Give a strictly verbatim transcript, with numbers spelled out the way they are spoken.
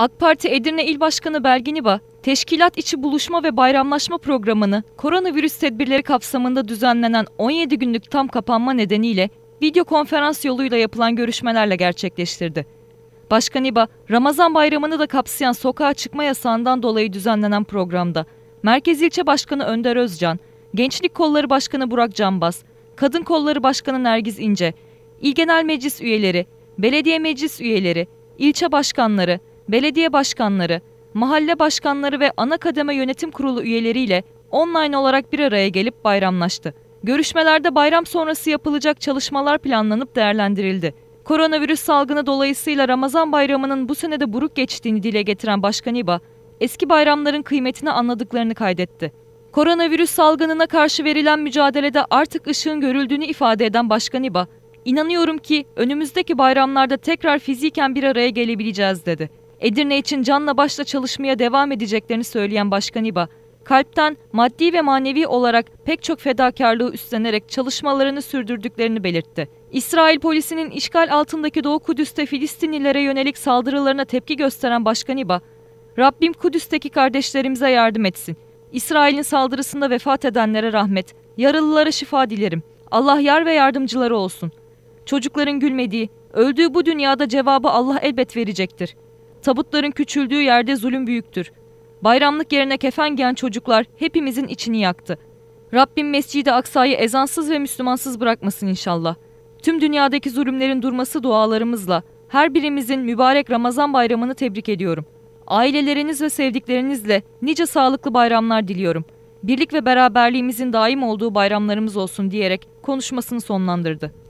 AK Parti Edirne İl Başkanı Belgin İba, teşkilat içi buluşma ve bayramlaşma programını koronavirüs tedbirleri kapsamında düzenlenen on yedi günlük tam kapanma nedeniyle video konferans yoluyla yapılan görüşmelerle gerçekleştirdi. Başkan İba, Ramazan Bayramı'nı da kapsayan sokağa çıkma yasağından dolayı düzenlenen programda Merkez İlçe Başkanı Önder Özcan, Gençlik Kolları Başkanı Burak Canbaz, Kadın Kolları Başkanı Nergiz İnce, İl Genel Meclis üyeleri, belediye meclis üyeleri, ilçe başkanları, belediye başkanları, mahalle başkanları ve ana kademe yönetim kurulu üyeleriyle online olarak bir araya gelip bayramlaştı. Görüşmelerde bayram sonrası yapılacak çalışmalar planlanıp değerlendirildi. Koronavirüs salgını dolayısıyla Ramazan Bayramı'nın bu senede buruk geçtiğini dile getiren Başkan İba, eski bayramların kıymetini anladıklarını kaydetti. Koronavirüs salgınına karşı verilen mücadelede artık ışığın görüldüğünü ifade eden Başkan İba, "İnanıyorum ki önümüzdeki bayramlarda tekrar fiziken bir araya gelebileceğiz" dedi. Edirne için canla başla çalışmaya devam edeceklerini söyleyen Başkan İba, kalpten maddi ve manevi olarak pek çok fedakarlığı üstlenerek çalışmalarını sürdürdüklerini belirtti. İsrail polisinin işgal altındaki Doğu Kudüs'te Filistinlilere yönelik saldırılarına tepki gösteren Başkan İba, "Rabbim Kudüs'teki kardeşlerimize yardım etsin. İsrail'in saldırısında vefat edenlere rahmet, yaralılara şifa dilerim. Allah yar ve yardımcıları olsun. Çocukların gülmediği, öldüğü bu dünyada cevabı Allah elbet verecektir. Tabutların küçüldüğü yerde zulüm büyüktür. Bayramlık yerine kefen giyen çocuklar hepimizin içini yaktı. Rabbim Mescid-i Aksa'yı ezansız ve Müslümansız bırakmasın inşallah. Tüm dünyadaki zulümlerin durması dualarımızla her birimizin mübarek Ramazan Bayramı'nı tebrik ediyorum. Aileleriniz ve sevdiklerinizle nice sağlıklı bayramlar diliyorum. Birlik ve beraberliğimizin daim olduğu bayramlarımız olsun" diyerek konuşmasını sonlandırdı.